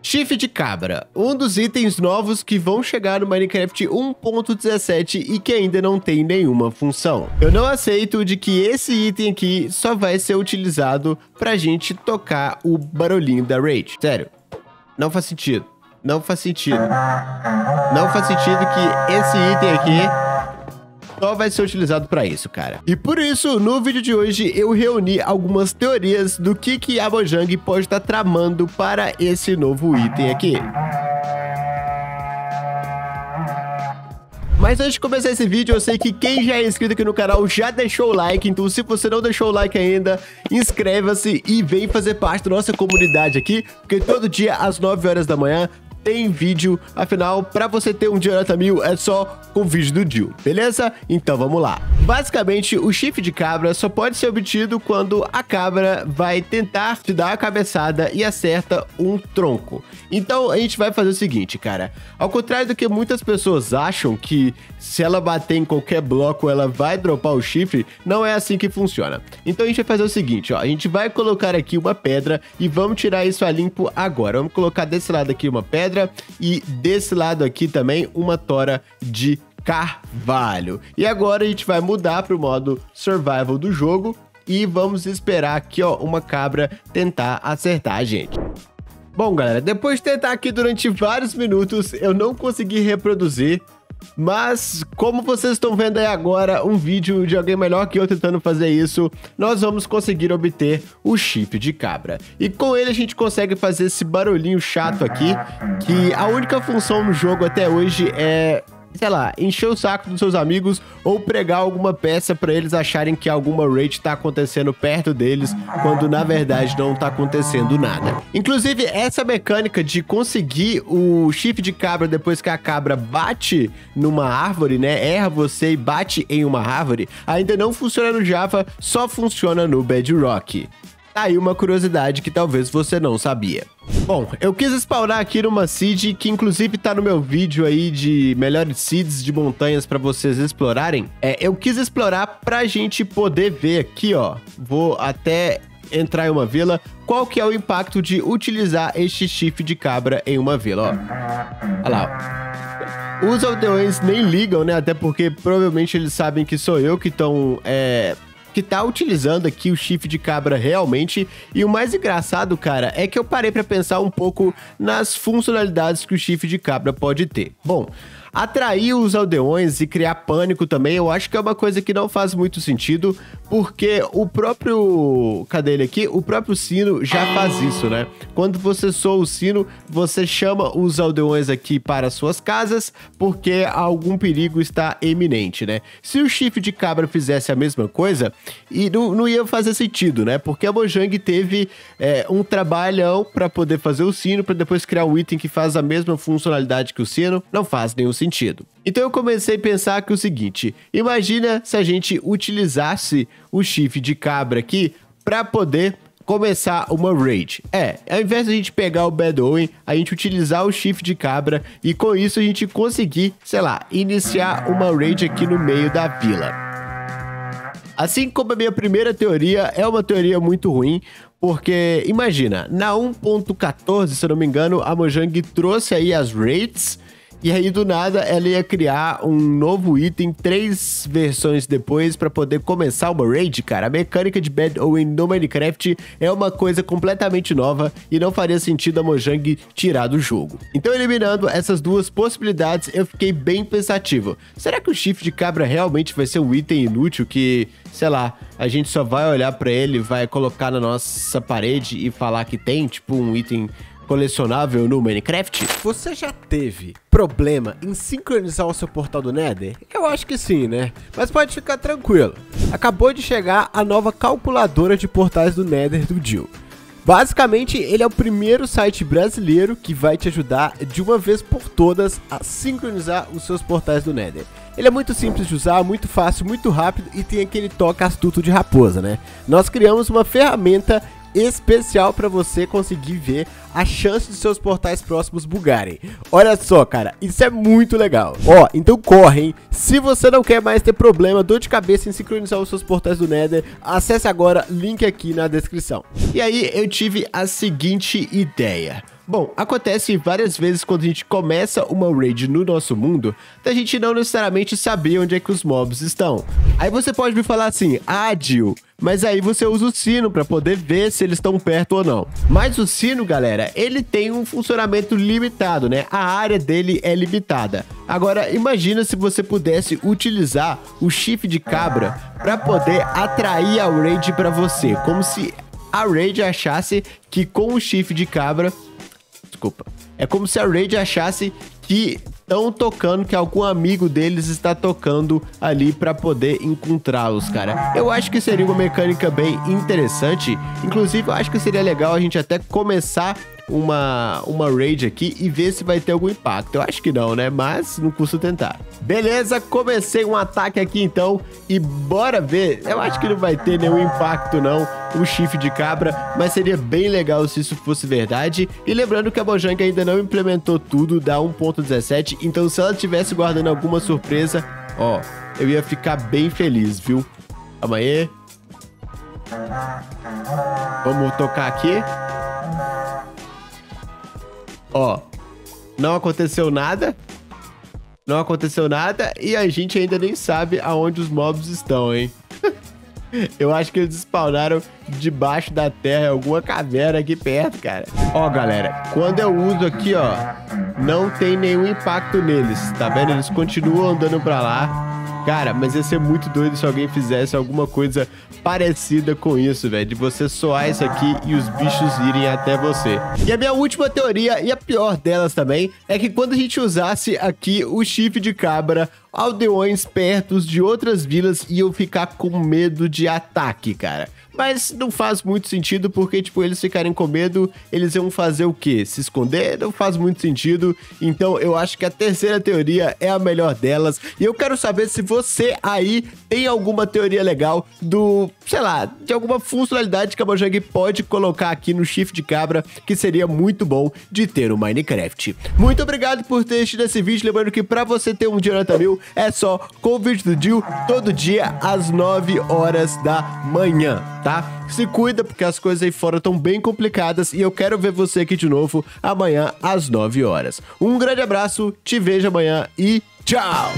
Chifre de cabra, um dos itens novos que vão chegar no Minecraft 1.17 e que ainda não tem nenhuma função. Eu não aceito de que esse item aqui só vai ser utilizado pra gente tocar o barulhinho da raid. Sério, não faz sentido. Não faz sentido. Não faz sentido que esse item aqui só vai ser utilizado para isso, cara. E por isso, no vídeo de hoje, eu reuni algumas teorias do que a Mojang pode estar tramando para esse novo item aqui. Mas antes de começar esse vídeo, eu sei que quem já é inscrito aqui no canal já deixou o like, então se você não deixou o like ainda, inscreva-se e vem fazer parte da nossa comunidade aqui, porque todo dia às 9 horas da manhã tem vídeo. Afinal, pra você ter um dia nota 1000 é só com o vídeo do Deew, beleza? Então vamos lá. Basicamente, o chifre de cabra só pode ser obtido quando a cabra vai tentar te dar a cabeçada e acerta um tronco. Então a gente vai fazer o seguinte, cara. Ao contrário do que muitas pessoas acham, que se ela bater em qualquer bloco ela vai dropar o chifre, não é assim que funciona. Então a gente vai fazer o seguinte, ó. A gente vai colocar aqui uma pedra e vamos tirar isso a limpo agora. Vamos colocar desse lado aqui uma pedra e desse lado aqui também uma tora de carvalho. E agora a gente vai mudar para o modo survival do jogo e vamos esperar aqui, ó, uma cabra tentar acertar a gente. Bom, galera, depois de tentar aqui durante vários minutos, eu não consegui reproduzir, mas como vocês estão vendo aí agora um vídeo de alguém melhor que eu tentando fazer isso, nós vamos conseguir obter o chifre de cabra. E com ele a gente consegue fazer esse barulhinho chato aqui, que a única função no jogo até hoje é, sei lá, encher o saco dos seus amigos ou pregar alguma peça pra eles acharem que alguma raid tá acontecendo perto deles, quando na verdade não tá acontecendo nada. Inclusive, essa mecânica de conseguir o chifre de cabra depois que a cabra bate numa árvore, né, erra você e bate em uma árvore, ainda não funciona no Java, só funciona no Bedrock. Tá aí uma curiosidade que talvez você não sabia. Bom, eu quis spawnar aqui numa seed que inclusive tá no meu vídeo aí de melhores seeds de montanhas pra vocês explorarem. Eu quis explorar pra gente poder ver aqui, ó. Vou até entrar em uma vila. Qual que é o impacto de utilizar este chifre de cabra em uma vila, ó. Olha lá, ó. Os aldeões nem ligam, né? Até porque provavelmente eles sabem que sou eu que estão, que tá utilizando aqui o chifre de cabra realmente. E o mais engraçado, cara, é que eu parei pra pensar um pouco nas funcionalidades que o chifre de cabra pode ter. Bom, atrair os aldeões e criar pânico também, eu acho que é uma coisa que não faz muito sentido, porque o próprio... cadê ele aqui? O próprio sino já faz isso, né? Quando você soa o sino, você chama os aldeões aqui para suas casas, porque algum perigo está iminente, né? Se o chifre de cabra fizesse a mesma coisa, e não ia fazer sentido, né? Porque a Mojang teve um trabalhão para poder fazer o sino, para depois criar um item que faz a mesma funcionalidade que o sino, não faz nenhum sentido. Então eu comecei a pensar que o seguinte, imagina se a gente utilizasse o chifre de cabra aqui para poder começar uma raid. Ao invés de a gente pegar o Bedrock, a gente utilizar o chifre de cabra e com isso a gente conseguir, sei lá, iniciar uma raid aqui no meio da vila. Assim como a minha primeira teoria é uma teoria muito ruim, porque, imagina, na 1.14, se eu não me engano, a Mojang trouxe aí as raids, e aí do nada ela ia criar um novo item 3 versões depois pra poder começar uma raid, cara. A mecânica de Bedrock no Minecraft é uma coisa completamente nova e não faria sentido a Mojang tirar do jogo. Então, eliminando essas duas possibilidades, eu fiquei bem pensativo. Será que o chifre de cabra realmente vai ser um item inútil que, sei lá, a gente só vai olhar pra ele, vai colocar na nossa parede e falar que tem, tipo, um item colecionável no Minecraft? Você já teve problema em sincronizar o seu portal do Nether? Eu acho que sim, né? Mas pode ficar tranquilo. Acabou de chegar a nova calculadora de portais do Nether do Deew. Basicamente, ele é o primeiro site brasileiro que vai te ajudar de uma vez por todas a sincronizar os seus portais do Nether. Ele é muito simples de usar, muito fácil, muito rápido e tem aquele toque astuto de raposa, né? Nós criamos uma ferramenta especial para você conseguir ver a chance de seus portais próximos bugarem. Olha só, cara, isso é muito legal. Ó, então corre, hein? Se você não quer mais ter problema, dor de cabeça em sincronizar os seus portais do Nether, acesse agora, link aqui na descrição. E aí eu tive a seguinte ideia. Bom, acontece várias vezes quando a gente começa uma raid no nosso mundo, da gente não necessariamente saber onde é que os mobs estão. Aí você pode me falar assim, ah, Deew, mas aí você usa o sino para poder ver se eles estão perto ou não. Mas o sino, galera, ele tem um funcionamento limitado, né? A área dele é limitada. Agora, imagina se você pudesse utilizar o chifre de cabra para poder atrair a raid para você, como se a raid achasse que com o chifre de cabra... Desculpa. É como se a raid achasse que estão tocando, que algum amigo deles está tocando ali para poder encontrá-los, cara. Eu acho que seria uma mecânica bem interessante. Inclusive, eu acho que seria legal a gente até começar uma raid aqui e ver se vai ter algum impacto. Eu acho que não, né? Mas não custa tentar. Beleza, comecei um ataque aqui então e bora ver. Eu acho que não vai ter nenhum impacto não, o chifre de cabra, mas seria bem legal se isso fosse verdade. E lembrando que a Mojang ainda não implementou tudo da 1.17, então se ela estivesse guardando alguma surpresa, ó, eu ia ficar bem feliz, viu? Calma aí. Vamos tocar aqui. Ó, não aconteceu nada. Não aconteceu nada e a gente ainda nem sabe aonde os mobs estão, hein? Eu acho que eles spawnaram debaixo da terra, em alguma caverna aqui perto, cara. Ó, galera, quando eu uso aqui, ó, não tem nenhum impacto neles, tá vendo? Eles continuam andando pra lá. Cara, mas ia ser muito doido se alguém fizesse alguma coisa parecida com isso, velho. De você soar isso aqui e os bichos irem até você. E a minha última teoria, e a pior delas também, é que quando a gente usasse aqui o chifre de cabra, aldeões perto de outras vilas iam ficar com medo de ataque, cara. Mas não faz muito sentido porque, tipo, eles ficarem com medo, eles iam fazer o quê? Se esconder? Não faz muito sentido. Então eu acho que a terceira teoria é a melhor delas. E eu quero saber se você aí tem alguma teoria legal do, sei lá, de alguma funcionalidade que a Mojang pode colocar aqui no chifre de cabra, que seria muito bom de ter no Minecraft. Muito obrigado por ter assistido esse vídeo. Lembrando que pra você ter um Jonathan Mil, é só com o vídeo do Deew, todo dia às 9 horas da manhã, tá? Se cuida, porque as coisas aí fora estão bem complicadas e eu quero ver você aqui de novo amanhã às 9 horas. Um grande abraço, te vejo amanhã e tchau!